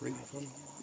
Right in front of you.